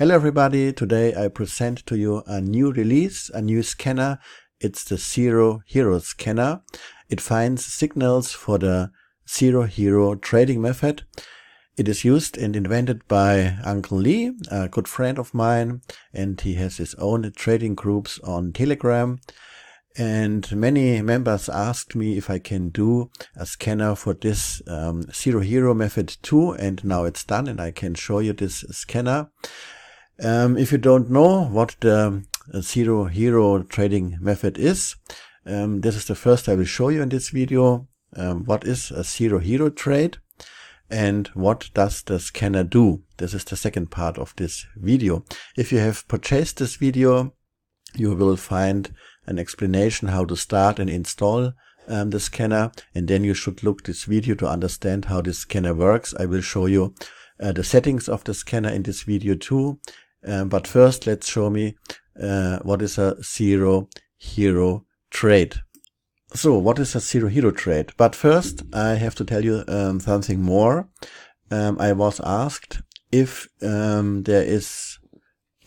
Hello everybody, today I present to you a new release, a new scanner. It's the Zero Hero scanner. It finds signals for the Zero Hero trading method. It is used and invented by Uncle Lee, a good friend of mine, and he has his own trading groups on Telegram. And many members asked me if I can do a scanner for this Zero Hero method too, and now it's done and I can show you this scanner. If you don't know what the Zero Hero trading method is, this is the first I will show you in this video. What is a Zero Hero trade and what does the scanner do? This is the second part of this video. If you have purchased this video, you will find an explanation how to start and install the scanner, and then you should look this video to understand how this scanner works. I will show you the settings of the scanner in this video too, but first let's show me what is a Zero Hero trade. So what is a Zero Hero trade? But first I have to tell you something more. I was asked if there is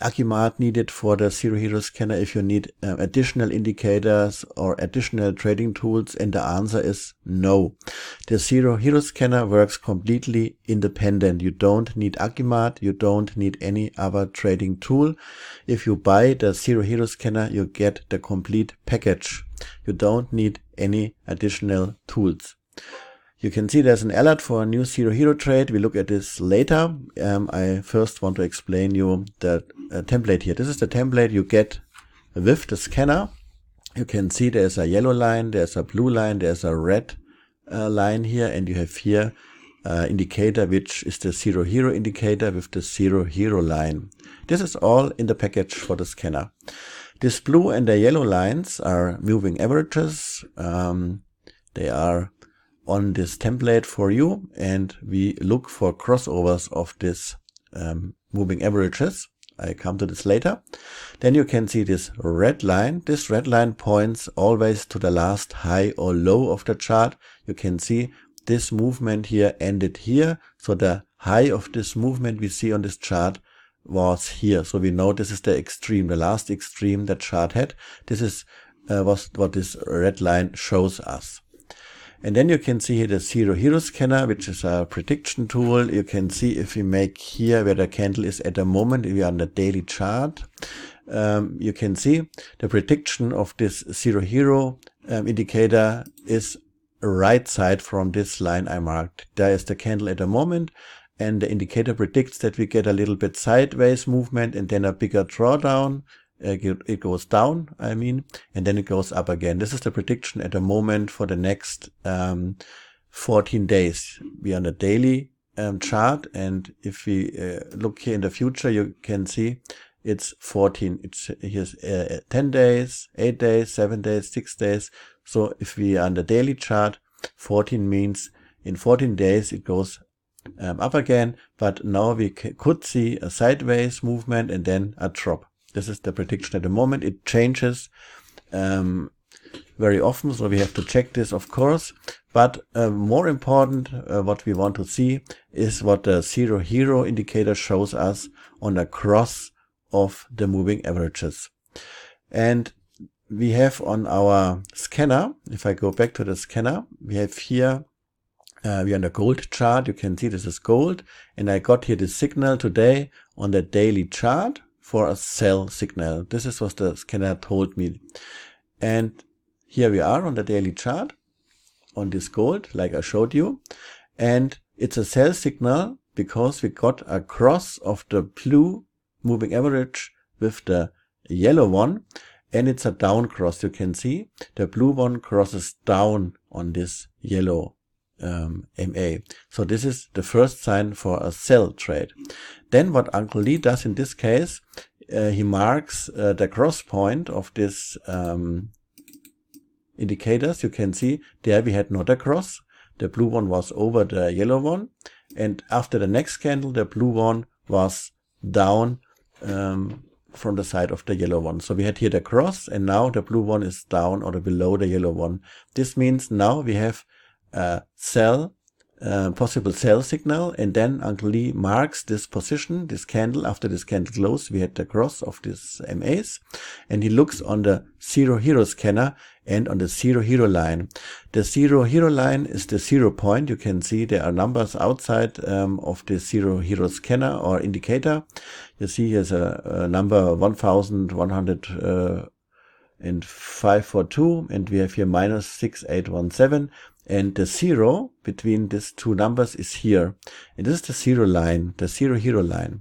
Agimat needed for the Zero Hero scanner, if you need additional indicators or additional trading tools, and the answer is no. The Zero Hero scanner works completely independent. You don't need Agimat, you don't need any other trading tool. If you buy the Zero Hero scanner, you get the complete package. You don't need any additional tools. You can see there's an alert for a new Zero Hero trade. We look at this later. I first want to explain you the template here. This is the template you get with the scanner. You can see there's a yellow line, there's a blue line, there's a red line here, and you have here indicator, which is the Zero Hero indicator with the Zero Hero line. This is all in the package for the scanner. This blue and the yellow lines are moving averages. They are on this template for you, and we look for crossovers of this moving averages. I come to this later. Then you can see this red line. This red line points always to the last high or low of the chart. You can see this movement here ended here, so the high of this movement we see on this chart was here. So we know this is the extreme, the last extreme that chart had. This is was what this red line shows us. And then you can see here the Zero Hero scanner, which is a prediction tool. You can see if we make here where the candle is at the moment, we are on the daily chart. You can see the prediction of this Zero Hero indicator is right side from this line I marked. There is the candle at the moment, and the indicator predicts that we get a little bit sideways movement and then a bigger drawdown. It goes down, and then it goes up again. This is the prediction at the moment for the next 14 days. We are on a daily chart, and if we look here in the future, you can see it's 14. It's here's 10 days, 8 days, 7 days, 6 days. So if we are on the daily chart, 14 means in 14 days it goes up again, but now we could see a sideways movement and then a drop. This is the prediction at the moment. It changes very often, so we have to check this, of course. But more important, what we want to see is what the Zero Hero indicator shows us on the cross of the moving averages. And we have on our scanner, if I go back to the scanner, we have here, we're on the gold chart. You can see this is gold. And I got here the signal today on the daily chart for a sell signal. This is what the scanner told me. And here we are on the daily chart on this gold, like I showed you. And it's a sell signal because we got a cross of the blue moving average with the yellow one. And it's a down cross. You can see the blue one crosses down on this yellow MA. So this is the first sign for a sell trade. Then what Uncle Lee does in this case, he marks the cross point of this indicators. You can see there we had not a cross. The blue one was over the yellow one, and after the next candle the blue one was down from the side of the yellow one. So we had here the cross, and now the blue one is down or below the yellow one. This means now we have a sell possible sell signal, and then Uncle Lee marks this position, this candle. After this candle close, we had the cross of this MAs, and he looks on the Zero Hero scanner and on the Zero Hero line. The Zero Hero line is the 0 point. You can see there are numbers outside of the Zero Hero scanner or indicator. You see here's a number 110542, and we have here minus 6817. And the zero between these two numbers is here. It is the zero line, the Zero Hero line.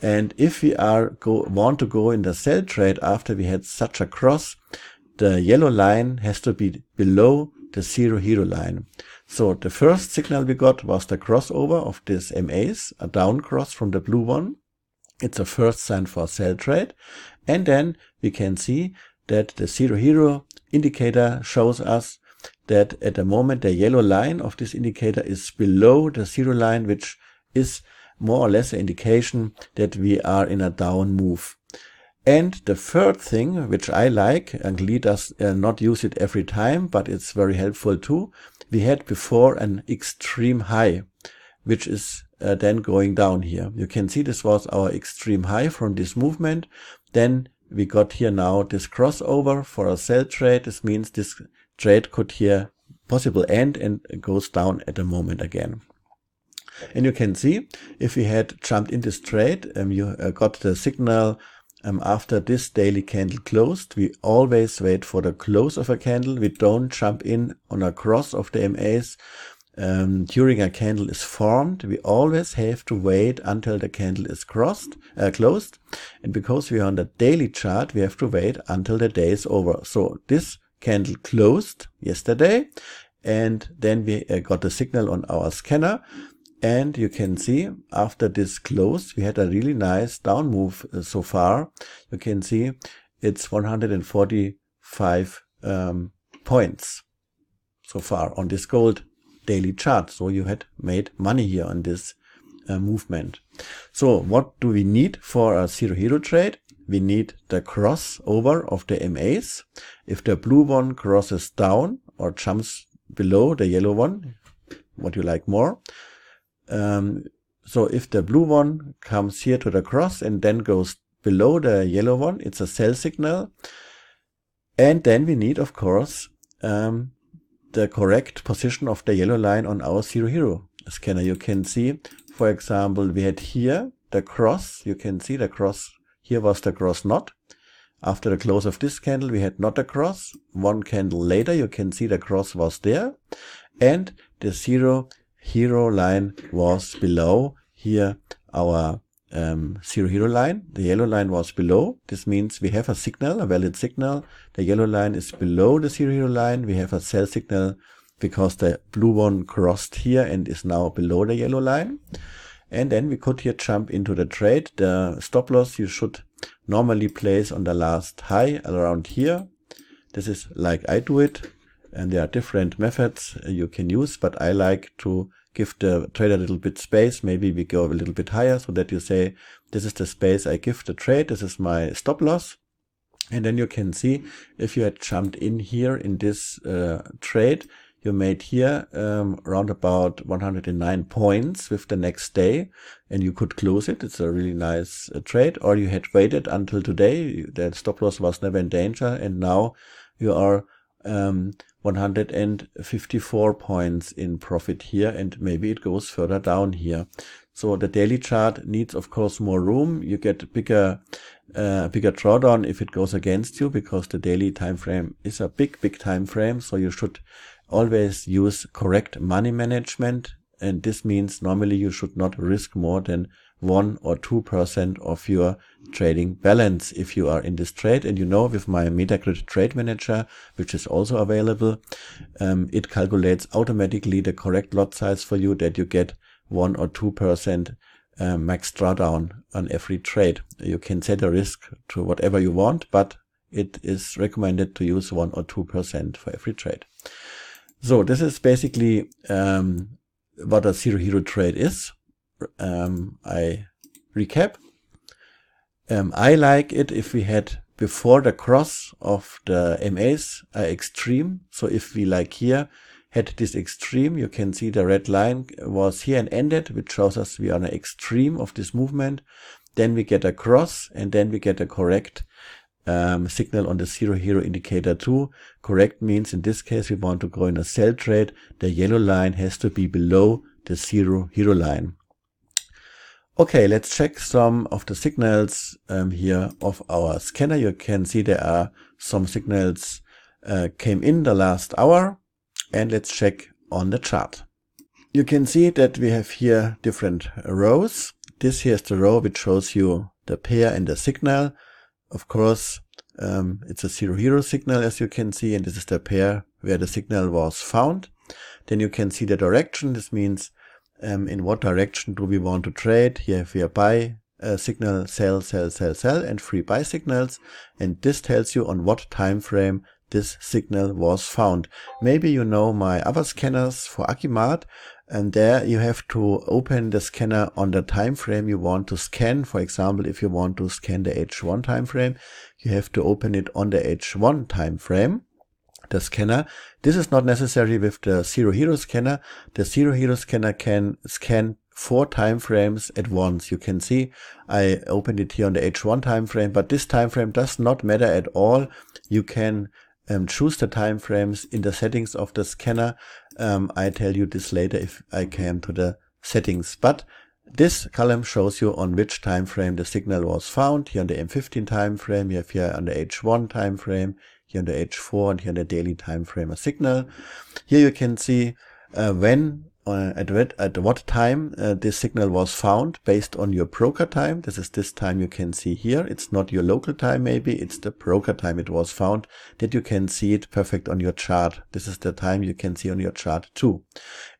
And if we are want to go in the sell trade after we had such a cross, the yellow line has to be below the Zero Hero line. So the first signal we got was the crossover of this MAs, a down cross from the blue one. It's a first sign for a sell trade. And then we can see that the Zero Hero indicator shows us that at the moment the yellow line of this indicator is below the zero line, which is more or less an indication that we are in a down move. And the third thing, which I like, and Lee does not use it every time, but it's very helpful too, we had before an extreme high, which is then going down here. You can see this was our extreme high from this movement. Then we got here now this crossover for a sell trade. This means this trade could here possible end and goes down at the moment again. And you can see if we had jumped in this trade, you got the signal after this daily candle closed. We always wait for the close of a candle. We don't jump in on a cross of the MAs during a candle is formed. We always have to wait until the candle is closed. And because we are on the daily chart, we have to wait until the day is over. So this candle closed yesterday, and then we got a signal on our scanner, and you can see after this close we had a really nice down move so far. You can see it's 145 points so far on this gold daily chart. So you had made money here on this movement. So what do we need for a Zero Hero trade? We need the crossover of the MAs. If the blue one crosses down or jumps below the yellow one, what you like more. So if the blue one comes here to the cross and then goes below the yellow one, it's a sell signal. And then we need, of course, the correct position of the yellow line on our Zero Hero scanner. You can see, for example, we had here the cross. You can see the cross. Here was the cross knot. After the close of this candle, we had not a cross. One candle later, you can see the cross was there. And the Zero Hero line was below here our Zero Hero line. The yellow line was below. This means we have a signal, a valid signal. The yellow line is below the Zero Hero line. We have a sell signal because the blue one crossed here and is now below the yellow line. And then we could here jump into the trade. The stop loss you should normally place on the last high around here. This is like I do it, and there are different methods you can use, but I like to give the trader a little bit space. Maybe we go a little bit higher so that you say, this is the space I give the trade. This is my stop loss. And then you can see if you had jumped in here in this trade, you made here around about 109 points with the next day, and you could close it. It's a really nice trade. Or you had waited until today. The stop loss was never in danger, and now you are 154 points in profit here, and maybe it goes further down here. So the daily chart needs, of course, more room. You get bigger drawdown if it goes against you, because the daily time frame is a big time frame. So you should always use correct money management, and this means normally you should not risk more than 1 or 2% of your trading balance if you are in this trade. And you know, with my MetaGrid Trade Manager, which is also available, it calculates automatically the correct lot size for you, that you get 1 or 2% max drawdown on every trade. You can set a risk to whatever you want, but it is recommended to use 1 or 2% for every trade. So this is basically what a Zero Hero trade is. I recap. I like it if we had before the cross of the MAs extreme. So if we, like here, had this extreme. You can see the red line was here and ended, which shows us we are on an extreme of this movement. Then we get a cross, and then we get a correct signal on the Zero Hero indicator too. Correct means in this case we want to go in a sell trade. The yellow line has to be below the Zero Hero line. Okay, let's check some of the signals here of our scanner. You can see there are some signals came in the last hour, and let's check on the chart. You can see that we have here different rows. This here is the row which shows you the pair and the signal. Of course, it's a Zero Hero signal, as you can see, and this is the pair where the signal was found. Then you can see the direction. This means in what direction do we want to trade. Here we have buy signal, sell, sell, sell, sell, and three buy signals, and this tells you on what time frame this signal was found. Maybe you know my other scanners for Agimat, and there you have to open the scanner on the time frame you want to scan. For example, if you want to scan the H1 time frame, you have to open it on the H1 time frame, the scanner. This is not necessary with the Zero Hero scanner. The Zero Hero scanner can scan 4 time frames at once. You can see I opened it here on the H1 time frame, but this time frame does not matter at all. You can choose the time frames in the settings of the scanner. I tell you this later if I came to the settings, but this column shows you on which time frame the signal was found. Here on the M15 time frame, you have here on the H1 time frame, here on the H4, and here on the daily time frame a signal. Here you can see when at what time this signal was found based on your broker time. This is this time you can see here. It's not your local time, maybe it's the broker time it was found, that you can see it perfect on your chart. This is the time you can see on your chart too.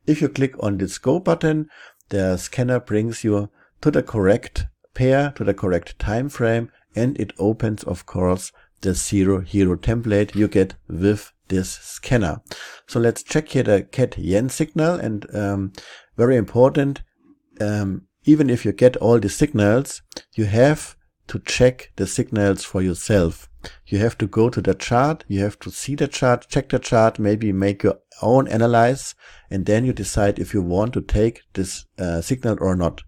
If you click on this go button, the scanner brings you to the correct pair, to the correct time frame, and it opens, of course, the Zero Hero template you get with this scanner. So let's check here the CAD yen signal, and very important, even if you get all the signals, you have to check the signals for yourself. You have to go to the chart, you have to see the chart, check the chart, maybe make your own analyze, and then you decide if you want to take this signal or not.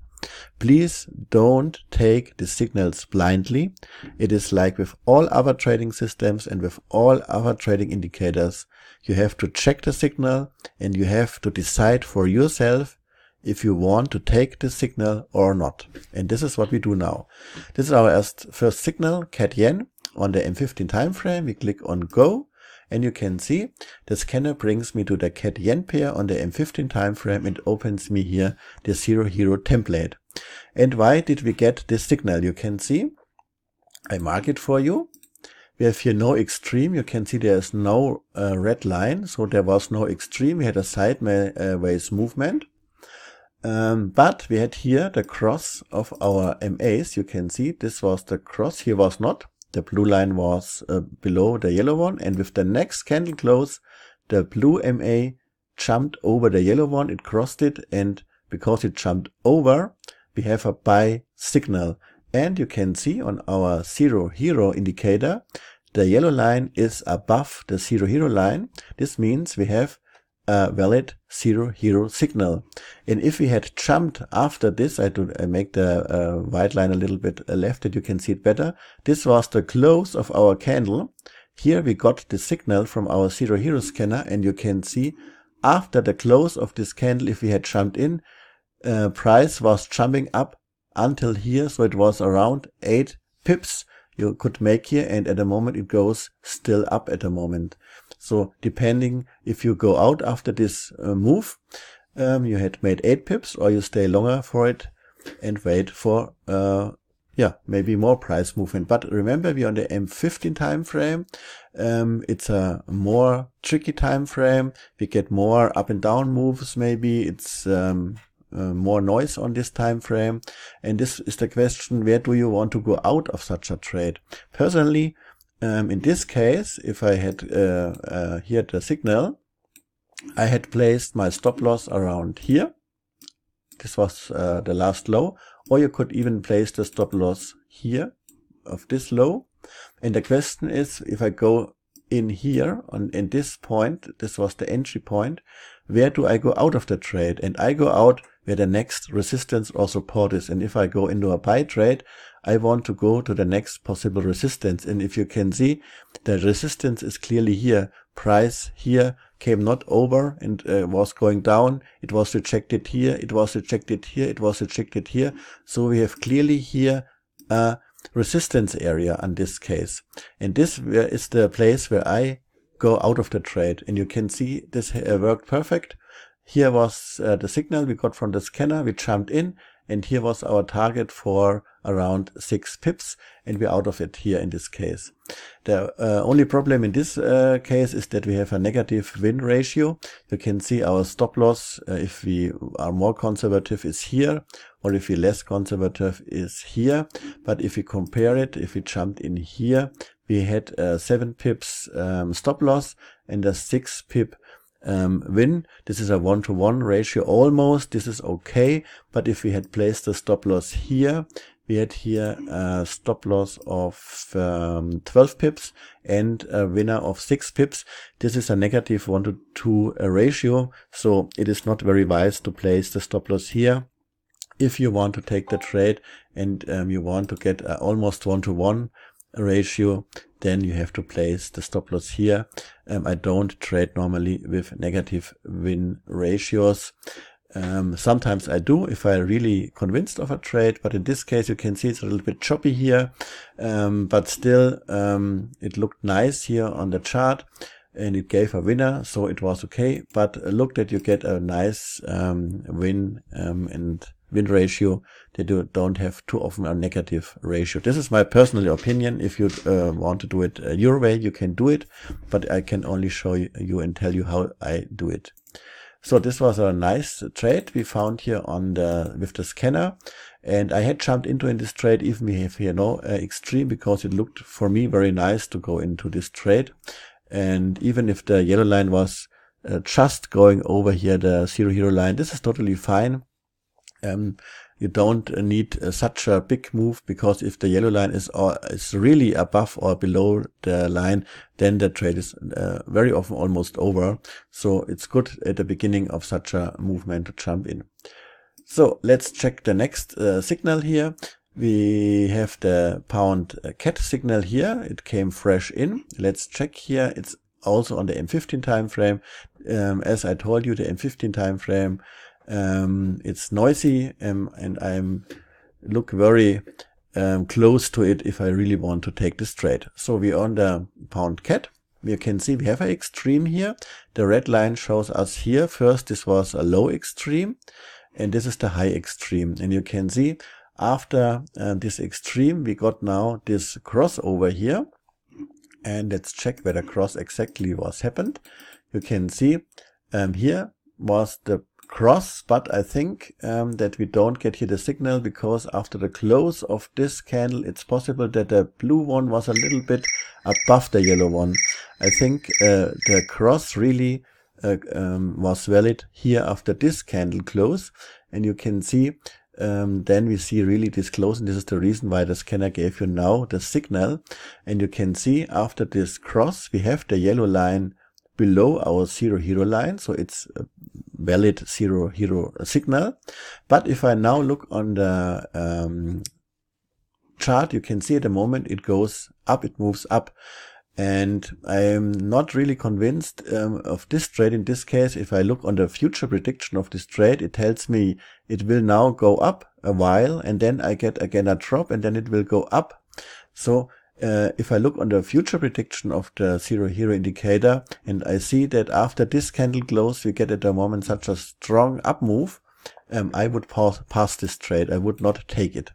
Please don't take the signals blindly. It is like with all other trading systems and with all other trading indicators. You have to check the signal, and you have to decide for yourself if you want to take the signal or not. And this is what we do now. This is our first signal, CAD yen, on the M15 time frame. We click on go, and you can see the scanner brings me to the CAD yen pair on the M15 time frame and opens me here the Zero Hero template. And why did we get this signal? You can see I mark it for you. We have here no extreme. You can see there is no red line, so there was no extreme. We had a sideways movement, but we had here the cross of our MAs. You can see this was the cross, here was not. The blue line was below the yellow one, and with the next candle close, the blue MA jumped over the yellow one. It crossed it, and because it jumped over, we have a buy signal. And you can see on our Zero Hero indicator, the yellow line is above the Zero Hero line. This means we have a valid Zero Hero signal. And if we had jumped after this, I make the white line a little bit left that you can see it better. This was the close of our candle. Here we got the signal from our Zero Hero scanner, and you can see after the close of this candle, if we had jumped in, price was jumping up until here, so it was around 8 pips you could make here, and at the moment it goes still up at the moment. So depending if you go out after this move, you had made 8 pips, or you stay longer for it and wait for maybe more price movement. But remember, we're on the M15 time frame. It's a more tricky time frame. We get more up and down moves, maybe it's more noise on this time frame, and this is the question: where do you want to go out of such a trade? Personally, in this case, if I had here the signal, I had placed my stop loss around here. This was the last low, or you could even place the stop loss here of this low. And the question is, if I go in here, and in this point, this was the entry point, where do I go out of the trade? And I go out where the next resistance or support is. And if I go into a buy trade, I want to go to the next possible resistance. And if you can see, the resistance is clearly here. Price here came not over and was going down. It was rejected here. It was rejected here. It was rejected here. So we have clearly here a resistance area in this case. And this is the place where I go out of the trade. And you can see this worked perfect. Here was the signal we got from the scanner. We jumped in, and here was our target for around 6 pips, and we're out of it here in this case. The only problem in this case is that we have a negative win ratio. You can see our stop loss, if we are more conservative, is here, or if we're less conservative, is here. But if we compare it, if we jumped in here, we had a 7 pips stop loss and a 6 pip win. This is a 1-to-1 ratio almost. This is okay, but if we had placed the stop loss here, we had here a stop loss of 12 pips and a winner of 6 pips. This is a negative 1-to-2 ratio, so it is not very wise to place the stop loss here if you want to take the trade and you want to get almost 1-to-1 ratio. Then you have to place the stop loss here. I don't trade normally with negative win ratios. Sometimes I do if I'm really convinced of a trade, but in this case you can see it's a little bit choppy here, but still it looked nice here on the chart and it gave a winner, so it was okay. But look that you get a nice win and win ratio, that you don't have too often a negative ratio. This is my personal opinion. If you want to do it your way, you can do it, but I can only show you and tell you how I do it. So this was a nice trade we found here on the with the scanner, and I had jumped into in this trade even we have here no extreme, because it looked for me very nice to go into this trade. And even if the yellow line was just going over here, the zero hero line, this is totally fine. You don't need such a big move, because if the yellow line is really above or below the line, then the trade is very often almost over. So it's good at the beginning of such a movement to jump in. So let's check the next signal here. We have the pound cat signal here. It came fresh in. Let's check here. It's also on the M15 time frame. As I told you, the M15 time frame, it's noisy, and I'm look very close to it if I really want to take this trade. So we're on the pound cat. You can see we have an extreme here. The red line shows us here first this was a low extreme, and this is the high extreme. And you can see after this extreme we got now this crossover here, and let's check where the cross exactly was happened. You can see here was the cross, but I think that we don't get here the signal, because after the close of this candle it's possible that the blue one was a little bit above the yellow one. I think the cross really was valid here after this candle close, and you can see then we see really this close, and this is the reason why the scanner gave you now the signal. And you can see after this cross we have the yellow line below our zero hero line, so it's valid zero hero signal. But if I now look on the chart, you can see at the moment it goes up, it moves up, and I'm not really convinced of this trade in this case. If I look on the future prediction of this trade, it tells me it will now go up a while, and then I get again a drop, and then it will go up. So if I look on the future prediction of the zero hero indicator, and I see that after this candle close we get at the moment such a strong up move, I would pass this trade. I would not take it.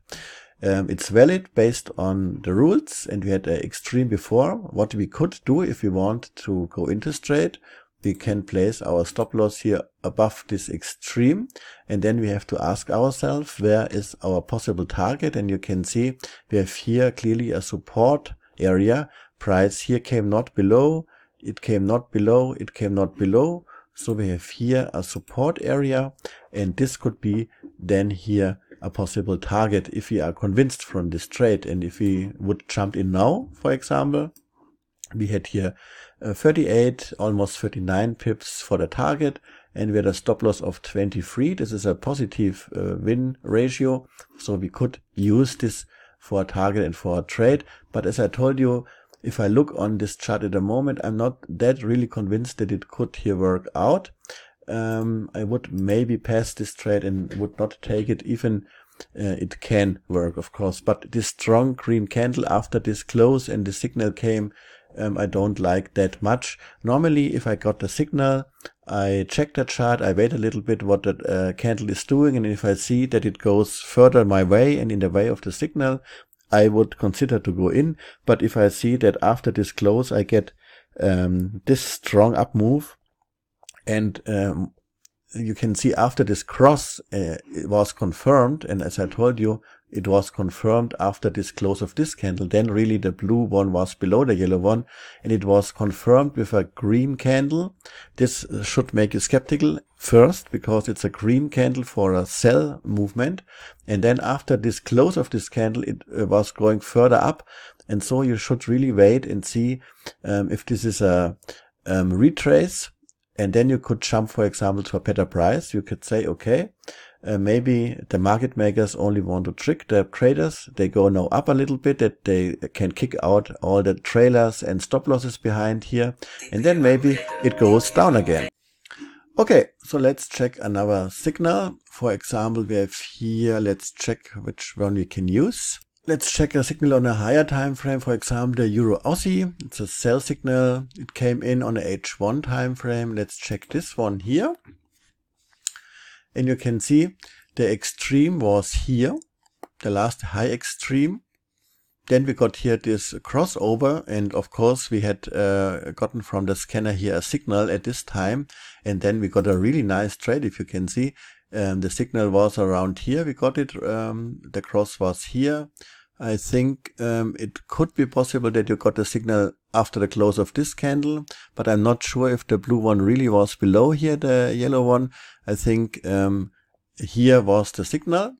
It's valid based on the rules, and we had an extreme before. What we could do if we want to go into trade, we can place our stop loss here above this extreme, and then we have to ask ourselves where is our possible target. And you can see we have here clearly a support area. Price here came not below, it came not below, it came not below, so we have here a support area, and this could be then here a possible target if we are convinced from this trade. And if we would jump in now, for example, We had here 38, almost 39 pips for the target, and we had a stop loss of 23. This is a positive win ratio, so we could use this for a target and for a trade. But as I told you, if I look on this chart at the moment, I'm not that really convinced that it could here work out. I would maybe pass this trade and would not take it, even it can work, of course. But this strong green candle after this close and the signal came, I don't like that much. Normally, if I got the signal, I check the chart, I wait a little bit what the candle is doing, and if I see that it goes further my way and in the way of the signal, I would consider to go in. But if I see that after this close I get this strong up move, and you can see after this cross it was confirmed, and as I told you, it was confirmed after this close of this candle. Then really the blue one was below the yellow one, and it was confirmed with a green candle. This should make you skeptical first, because it's a green candle for a sell movement, and then after this close of this candle it was going further up, and so you should really wait and see if this is a retrace, and then you could jump, for example, to a better price. You could say, okay, maybe the market makers only want to trick the traders. They go now up a little bit, that they can kick out all the trailers and stop losses behind here, and then maybe it goes down again. Okay, so let's check another signal. For example, we have here, let's check which one we can use. Let's check a signal on a higher time frame, for example the Euro Aussie. It's a sell signal. It came in on a H1 time frame. Let's check this one here. And you can see the extreme was here, the last high extreme. Then we got here this crossover, and of course we had gotten from the scanner here a signal at this time, and then we got a really nice trade. If you can see, the signal was around here. We got it, the cross was here. I think it could be possible that you got the signal after the close of this candle, but I'm not sure if the blue one really was below here, the yellow one. I think here was the signal.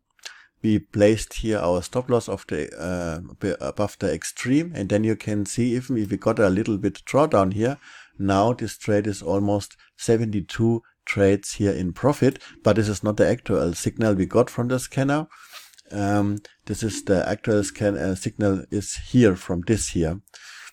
We placed here our stop loss of the above the extreme, and then you can see even if we got a little bit drawdown here, now this trade is almost 72 trades here in profit. But this is not the actual signal we got from the scanner. This is the actual signal is here from this here.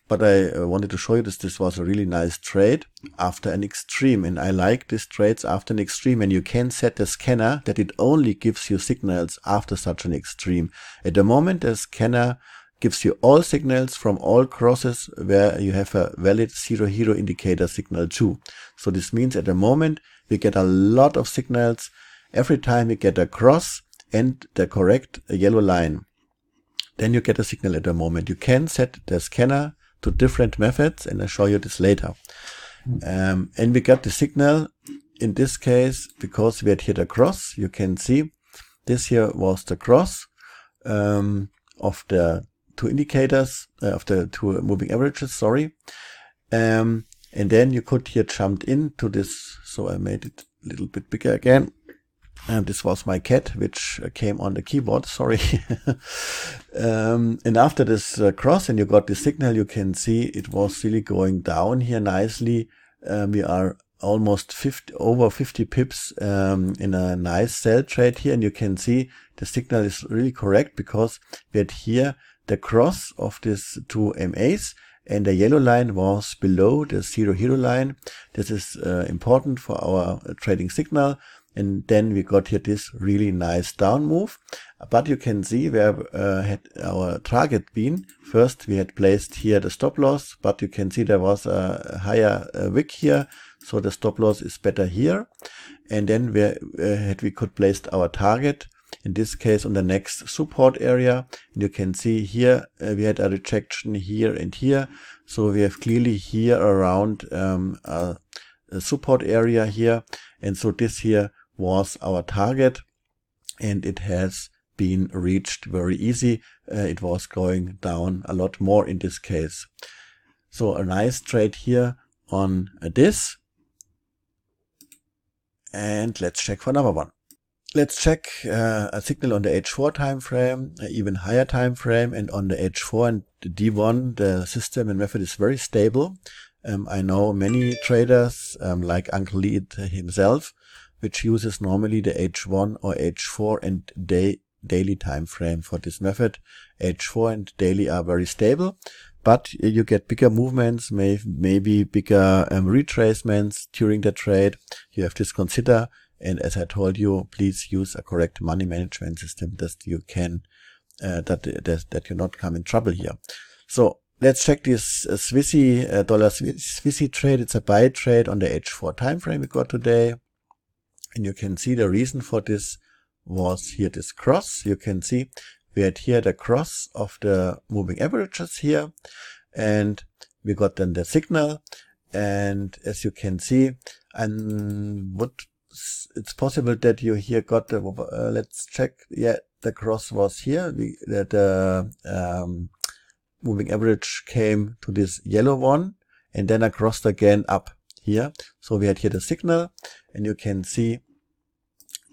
But I wanted to show you this. This was a really nice trade after an extreme, and I like these trades after an extreme. And you can set the scanner that it only gives you signals after such an extreme. At the moment, the scanner gives you all signals from all crosses where you have a valid Zero Hero indicator signal too. So this means at the moment we get a lot of signals every time we get a cross and the correct yellow line. Then you get a signal at the moment. You can set the scanner to different methods, and I'll show you this later. And we got the signal in this case because we had here the cross. You can see this here was the cross of the two indicators, of the two moving averages, sorry. And then you could here jump into this. So I made it a little bit bigger again. And this was my cat, which came on the keyboard, sorry. And after this cross and you got the signal, you can see it was really going down here nicely. We are almost over 50 pips in a nice sell trade here. And you can see the signal is really correct, because we had here the cross of these two MAs, and the yellow line was below the Zero Hero line. This is important for our trading signal. And then we got here this really nice down move. But you can see where had our target been. First, we had placed here the stop loss, but you can see there was a higher wick here. So the stop loss is better here. And then where had we could place our target, in this case on the next support area. And you can see here we had a rejection here and here. So we have clearly here around a support area here. And so this here was our target, and it has been reached very easy. It was going down a lot more in this case. So a nice trade here on this. And let's check for another one. Let's check a signal on the H4 time frame, an even higher time frame, and on the H4 and the D1, the system and method is very stable. I know many traders, like Uncle Lee himself, which uses normally the H1 or H4 and daily time frame for this method. H4 and daily are very stable, but you get bigger movements, maybe bigger retracements during the trade. You have to consider. And as I told you, please use a correct money management system that you can, that you not come in trouble here. So let's check this Swissy dollar Swissy trade. It's a buy trade on the H4 time frame we got today, and you can see the reason for this was here this cross. You can see we had here the cross of the moving averages here, and we got then the signal. And as you can see, and what it's possible that you here got the, let's check, yeah, the cross was here, the moving average came to this yellow one and then I crossed again up here. So we had here the signal and you can see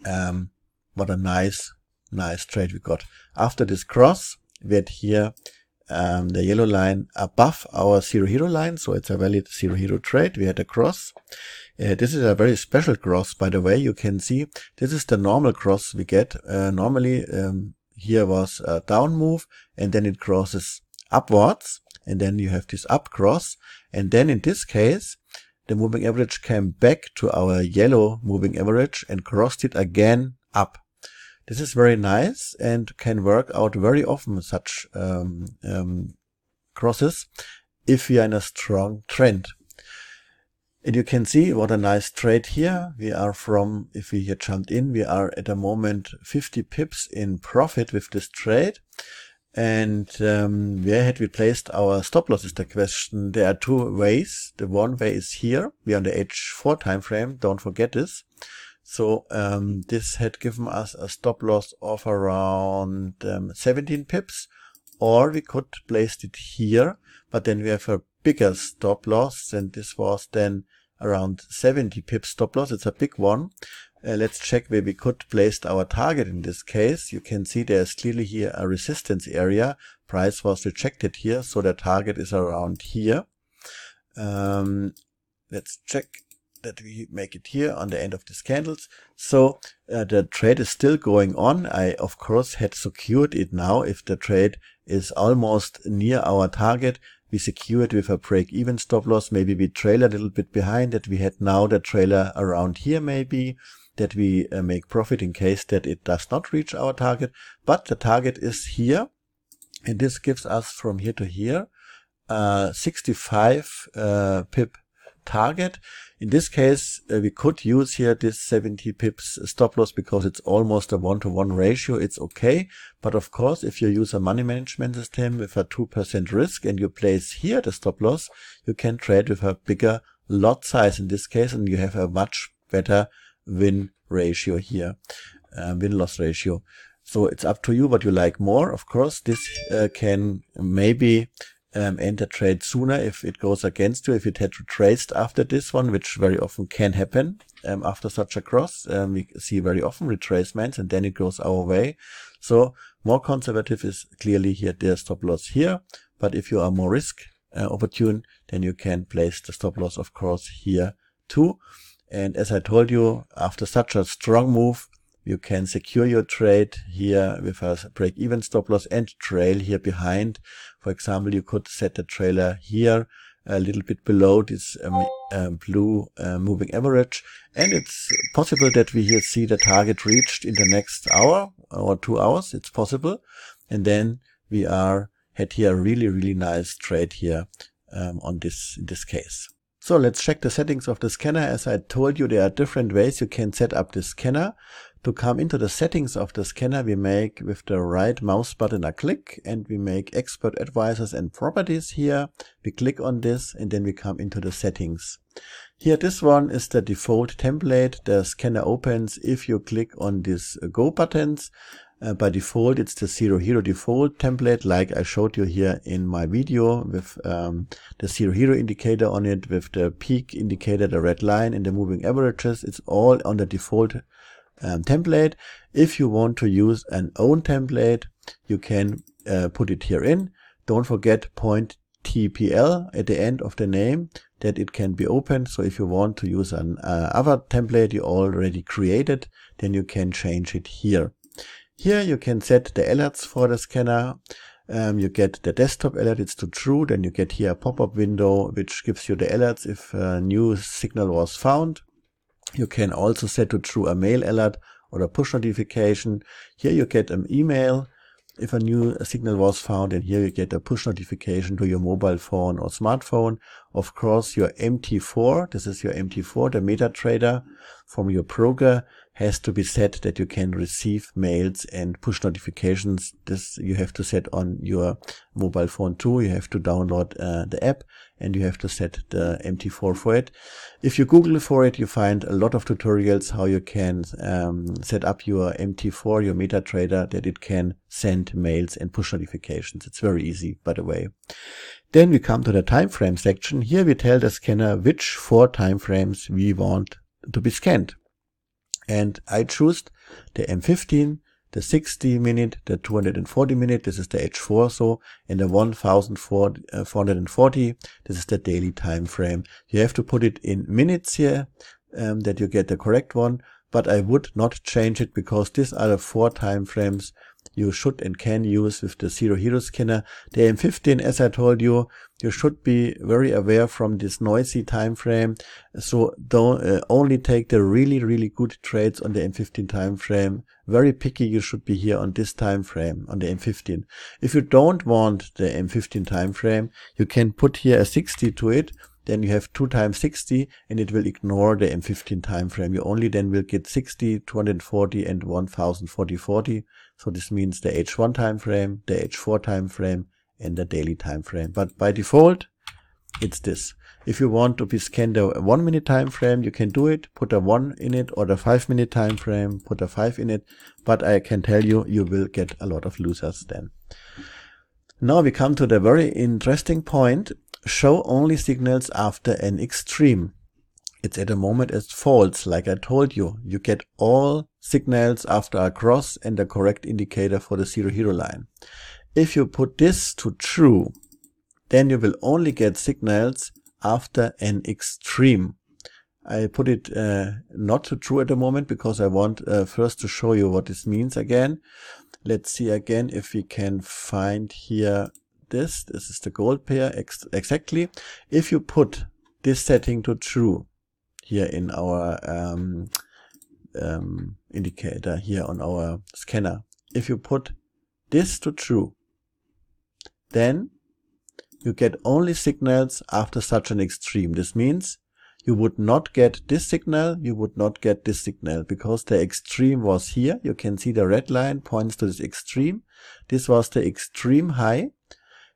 what a nice trade we got. After this cross we had here the yellow line above our Zero Hero line, so it's a valid Zero Hero trade. We had a cross. This is a very special cross, by the way. You can see this is the normal cross we get. Normally here was a down move and then it crosses upwards and then you have this up cross, and then in this case the moving average came back to our yellow moving average and crossed it again up. This is very nice and can work out very often, such crosses, if we are in a strong trend. And you can see what a nice trade here. We are from, if we here jumped in, we are at the moment 50 pips in profit with this trade. And where had we placed our stop loss is the question. There are two ways. The one way is here. We are on the H4 time frame. Don't forget this. So this had given us a stop loss of around 17 pips, or we could place it here, but then we have a bigger stop loss, and this was then around 70 pips stop loss. It's a big one. Let's check where we could place our target in this case. You can see there's clearly here a resistance area. Price was rejected here, so the target is around here. Let's check that we make it here on the end of these candles. So the trade is still going on. I of course had secured it now. If the trade is almost near our target, we secure it with a break-even stop loss. Maybe we trail a little bit behind that. We had now the trailer around here, maybe that we make profit in case that it does not reach our target. But the target is here, and this gives us from here to here 65 pip target. In this case, we could use here this 70 pips stop loss because it's almost a 1-to-1 ratio. It's okay. But of course, if you use a money management system with a 2% risk and you place here the stop loss, you can trade with a bigger lot size in this case, and you have a much better win ratio here, win-loss ratio. So it's up to you what you like more. Of course, this can maybe enter trade sooner if it goes against you, if it had retraced after this one, which very often can happen after such a cross. We see very often retracements and then it goes our way. So more conservative is clearly here the stop loss here, but if you are more risk opportune, then you can place the stop loss of course here too. And as I told you, after such a strong move, you can secure your trade here with a break-even stop loss and trail here behind. For example, you could set the trailer here a little bit below this blue moving average. And it's possible that we here see the target reached in the next hour or 2 hours. It's possible. And then we had here a really nice trade here on this, in this case. So let's check the settings of the scanner. As I told you, there are different ways you can set up the scanner. To come into the settings of the scanner, we make with the right mouse button a click and we make Expert Advisors and Properties here. We click on this and then we come into the settings. Here this one is the default template. The scanner opens if you click on these Go buttons. By default, it's the Zero Hero default template, like I showed you here in my video with the Zero Hero indicator on it, with the peak indicator, the red line, and the moving averages. It's all on the default template. If you want to use an own template, you can put it here in. Don't forget .tpl at the end of the name, that it can be opened. So if you want to use an other template you already created, then you can change it here. Here you can set the alerts for the scanner. You get the desktop alert, it's to true, then you get here a pop-up window which gives you the alerts if a new signal was found. You can also set to true a mail alert or a push notification. Here you get an email if a new signal was found, and here you get a push notification to your mobile phone or smartphone. Of course, your MT4, this is your MT4, the MetaTrader from your broker, has to be set that you can receive mails and push notifications. This you have to set on your mobile phone too. You have to download the app and you have to set the MT4 for it. If you Google for it, you find a lot of tutorials how you can set up your MT4, your MetaTrader, that it can send mails and push notifications. It's very easy, by the way. Then we come to the time frame section. Here we tell the scanner which 4 time frames we want to be scanned. And I choose the M15, the 60 minute, the 240 minute, this is the H4, so, and the 1440, this is the daily time frame. You have to put it in minutes here, that you get the correct one, but I would not change it because these are the 4 time frames you should and can use with the Zero Hero scanner. The M15, as I told you, you should be very aware from this noisy time frame. So don't only take the really good trades on the M15 time frame. Very picky you should be here on this time frame, on the M15. If you don't want the M15 time frame, you can put here a 60 to it. Then you have 2 times 60 and it will ignore the M15 time frame. You only then will get 60, 240 and 1440. So this means the H1 time frame, the H4 time frame and the daily time frame. But by default, it's this. If you want to be scanned a 1-minute time frame, you can do it. Put a 1 in it, or the 5-minute time frame, put a 5 in it. But I can tell you, you will get a lot of losers then. Now we come to the very interesting point. Show only signals after an extreme. It's at the moment as false, like I told you. You get all signals after a cross and the correct indicator for the Zero Hero line. If you put this to true, then you will only get signals after an extreme. I put it not to true at the moment because I want first to show you what this means again. Let's see again if we can find here. This is the gold pair exactly. If you put this setting to true here in our indicator here on our scanner, if you put this to true, then you get only signals after such an extreme. This means you would not get this signal, you would not get this signal, because the extreme was here. You can see the red line points to this extreme. This was the extreme high.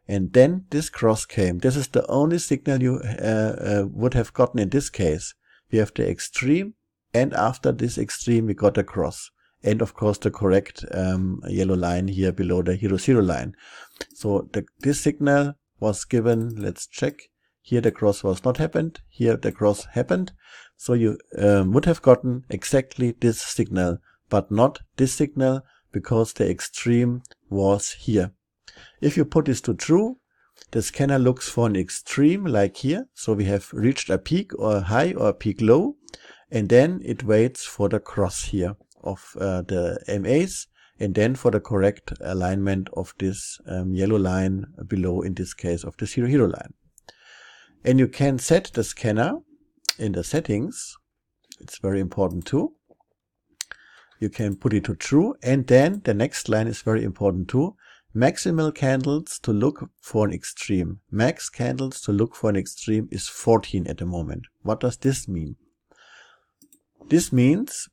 And then this cross came. This is the only signal you would have gotten in this case. We have the extreme, and after this extreme we got a cross. And of course the correct yellow line here below the Hero Zero line. So this signal was given, let's check. Here the cross was not happened, here the cross happened. So you would have gotten exactly this signal, but not this signal because the extreme was here. If you put this to true, the scanner looks for an extreme like here. So we have reached a peak or a high or a peak low, and then it waits for the cross here of the MAs and then for the correct alignment of this yellow line below, in this case of the Zero Hero line. And you can set the scanner in the settings. It's very important too. You can put it to true, and then the next line is very important too. Maximal candles to look for an extreme. Max candles to look for an extreme is 14 at the moment. What does this mean? This means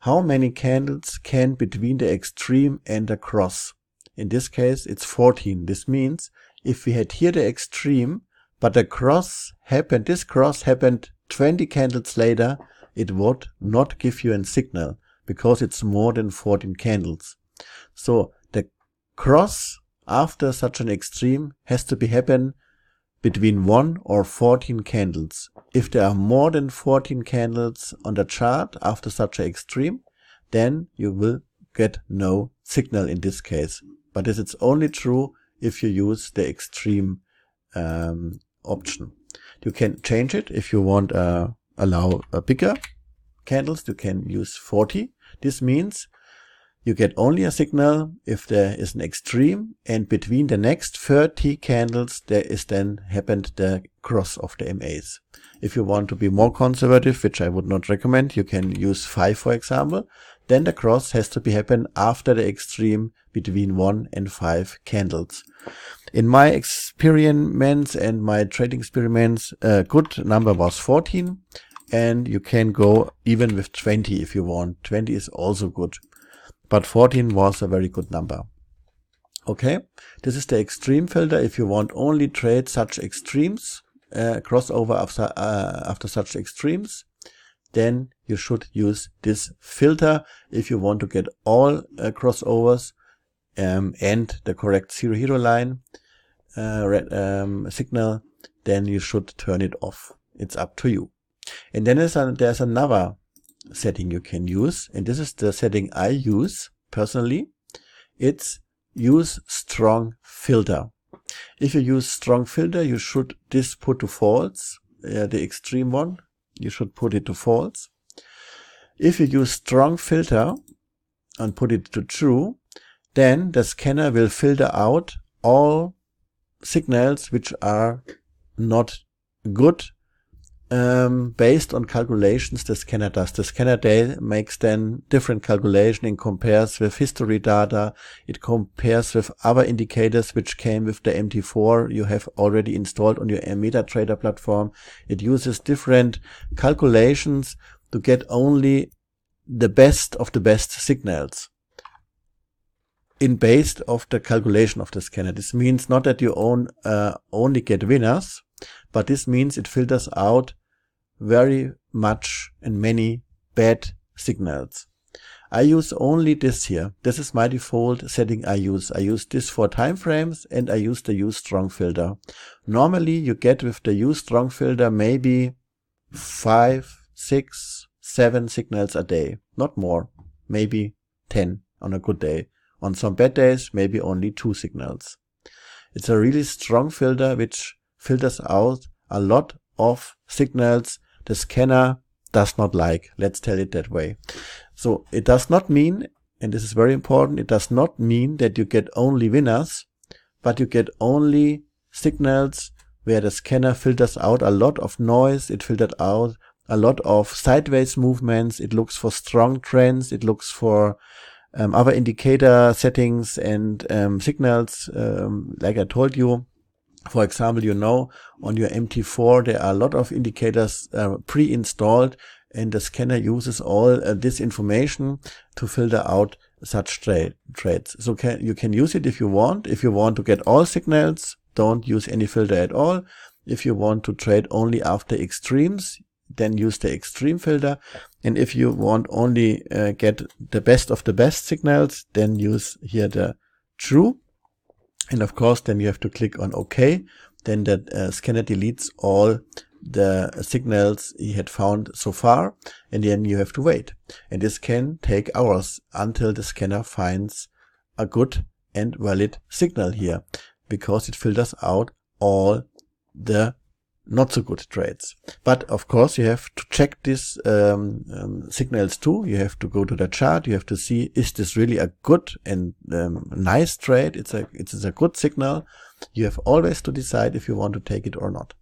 how many candles can between the extreme and the cross. In this case, it's 14. This means if we had here the extreme, but the cross happened, this cross happened 20 candles later, it would not give you a signal because it's more than 14 candles. So cross after such an extreme has to be happen between 1 or 14 candles. If there are more than 14 candles on the chart after such an extreme, then you will get no signal in this case. But this is only true if you use the extreme option. You can change it if you want allow bigger candles. You can use 40. This means you get only a signal if there is an extreme, and between the next 30 candles there is then happened the cross of the MAs. If you want to be more conservative, which I would not recommend, you can use 5 for example, then the cross has to be happen after the extreme between 1 and 5 candles. In my experiments and my trading experiments, a good number was 14, and you can go even with 20 if you want. 20 is also good. But 14 was a very good number. Okay, this is the extreme filter. If you want only trade such extremes, crossover after such extremes, then you should use this filter if you want to get all crossovers and the correct zero hero line signal, then you should turn it off. It's up to you. And then there's another setting you can use, and this is the setting I use personally. It's use strong filter. If you use strong filter, you should this put to false, the extreme one, you should put it to false. If you use strong filter and put it to true, then the scanner will filter out all signals which are not good. Based on calculations the scanner does. The scanner makes then different calculation and compares with history data. It compares with other indicators which came with the MT4 you have already installed on your MetaTrader platform. It uses different calculations to get only the best of the best signals in based of the calculation of the scanner. This means not that you only get winners, but this means it filters out very much and many bad signals. I use only this here. This is my default setting I use. I use this for time frames, and I use the use strong filter. Normally you get with the use strong filter maybe 5, 6, 7 signals a day, not more, maybe 10 on a good day. On some bad days, maybe only 2 signals. It's a really strong filter which filters out a lot of signals the scanner does not like. Let's tell it that way. So it does not mean, and this is very important, it does not mean that you get only winners, but you get only signals where the scanner filters out a lot of noise. It filtered out a lot of sideways movements. It looks for strong trends. It looks for other indicator settings and signals, like I told you. For example, you know, on your MT4 there are a lot of indicators pre-installed, and the scanner uses all this information to filter out such trades. So you can use it if you want. If you want to get all signals, don't use any filter at all. If you want to trade only after extremes, then use the extreme filter. And if you want only get the best of the best signals, then use here the true. And of course, then you have to click on OK. Then the scanner deletes all the signals he had found so far. And then you have to wait. And this can take hours until the scanner finds a good and valid signal here, because it filters out all the not so good trades. But of course you have to check these signals too. You have to go to the chart. You have to see, is this really a good and nice trade? It's a good signal. You have always to decide if you want to take it or not.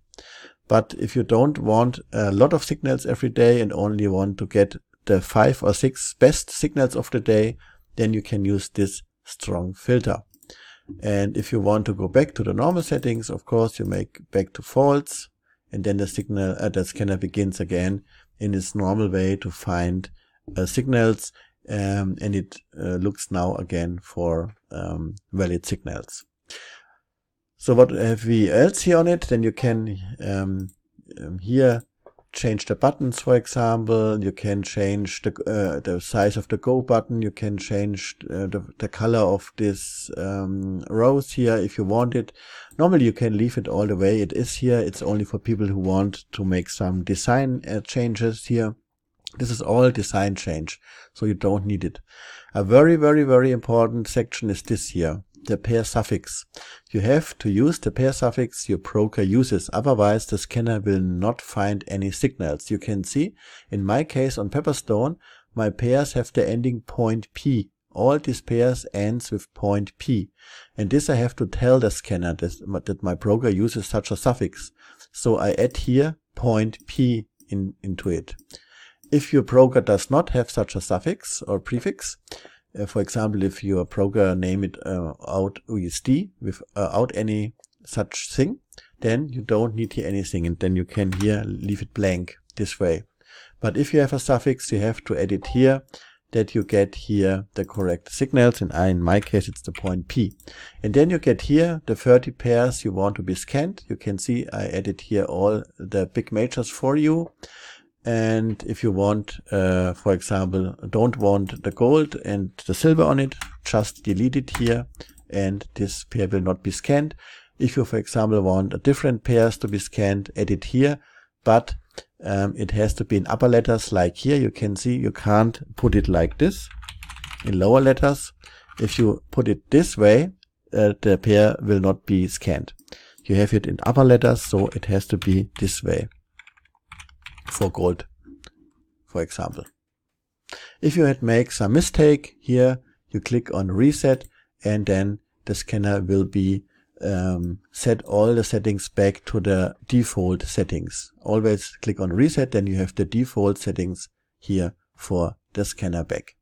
But if you don't want a lot of signals every day and only want to get the 5 or 6 best signals of the day, then you can use this strong filter. And if you want to go back to the normal settings, of course you make back to false. And then the signal, the scanner begins again in its normal way to find signals, and it looks now again for valid signals. So what have we else here on it? Then you can here change the buttons, for example. You can change the size of the go button. You can change the color of this rose here if you want it. Normally you can leave it all the way it is here. It's only for people who want to make some design changes here. This is all design change, so you don't need it. A very, very, very important section is this here, the pair suffix. You have to use the pair suffix your broker uses, otherwise the scanner will not find any signals. You can see, in my case on Pepperstone, my pairs have the ending .p. All these pairs ends with .p. And this I have to tell the scanner that my broker uses such a suffix. So I add here .p into it. If your broker does not have such a suffix or prefix, for example, if your broker name it out USD without any such thing, then you don't need here anything, and then you can here leave it blank this way. But if you have a suffix, you have to add it here, that you get here the correct signals, and in my case it's the .p. And then you get here the 30 pairs you want to be scanned. You can see I added here all the big majors for you. And if you want, for example, don't want the gold and the silver on it, just delete it here and this pair will not be scanned. If you, for example, want a different pairs to be scanned, add it here, but it has to be in upper letters like here. You can see you can't put it like this in lower letters. If you put it this way, the pair will not be scanned. You have it in upper letters, so it has to be this way. For gold, for example. If you had make some mistake here, you click on reset and then the scanner will be set all the settings back to the default settings. Always click on reset, then you have the default settings here for the scanner back.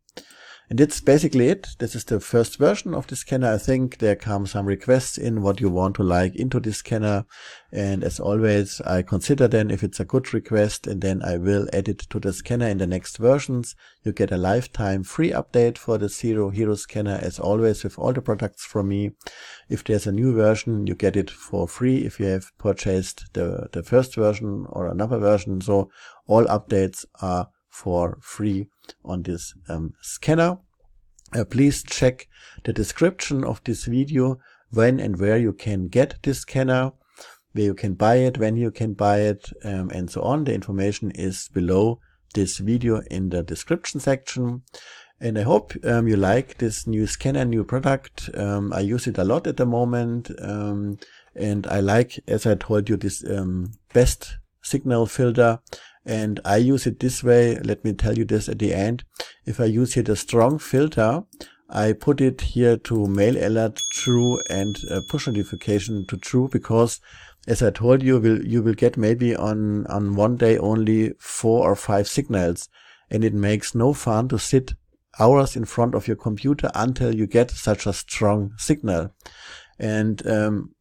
And that's basically it. This is the first version of the scanner. I think there come some requests in what you want to like into the scanner. And as always, I consider then if it's a good request, and then I will add it to the scanner in the next versions. You get a lifetime free update for the Zero Hero scanner as always with all the products from me. If there's a new version, you get it for free if you have purchased the first version or another version. So all updates are for free on this scanner. Please check the description of this video when and where you can get this scanner, where you can buy it, when you can buy it, and so on. The information is below this video in the description section. And I hope you like this new scanner, new product. I use it a lot at the moment, and I like, as I told you, this best signal filter. And I use it this way. Let me tell you this at the end. If I use here the strong filter, I put it here to mail alert true and push notification to true, because as I told you, you will get maybe on one day only 4 or 5 signals, and it makes no fun to sit hours in front of your computer until you get such a strong signal. And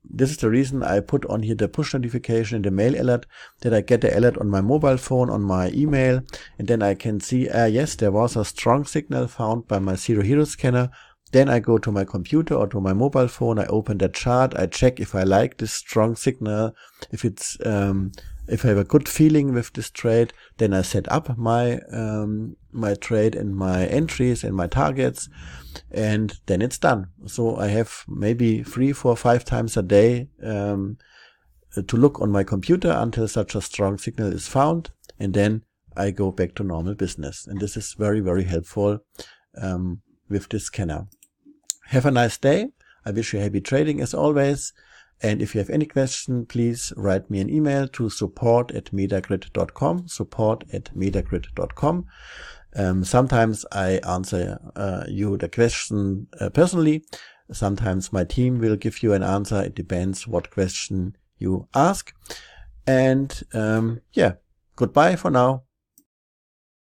this is the reason I put on here the push notification and the mail alert, that I get the alert on my mobile phone, on my email, and then I can see, yes, there was a strong signal found by my Zero Hero scanner. Then I go to my computer or to my mobile phone, I open the chart, I check if I like this strong signal, if it's if I have a good feeling with this trade, then I set up my my trade and my entries and my targets, and then it's done. So I have maybe 3, 4, 5 times a day to look on my computer until such a strong signal is found, and then I go back to normal business. And this is very, very helpful with this scanner. Have a nice day. I wish you happy trading as always. And if you have any question, please write me an email to support@metagrid.com, support@metagrid.com. Sometimes I answer you the question personally. Sometimes my team will give you an answer. It depends what question you ask. And yeah, goodbye for now.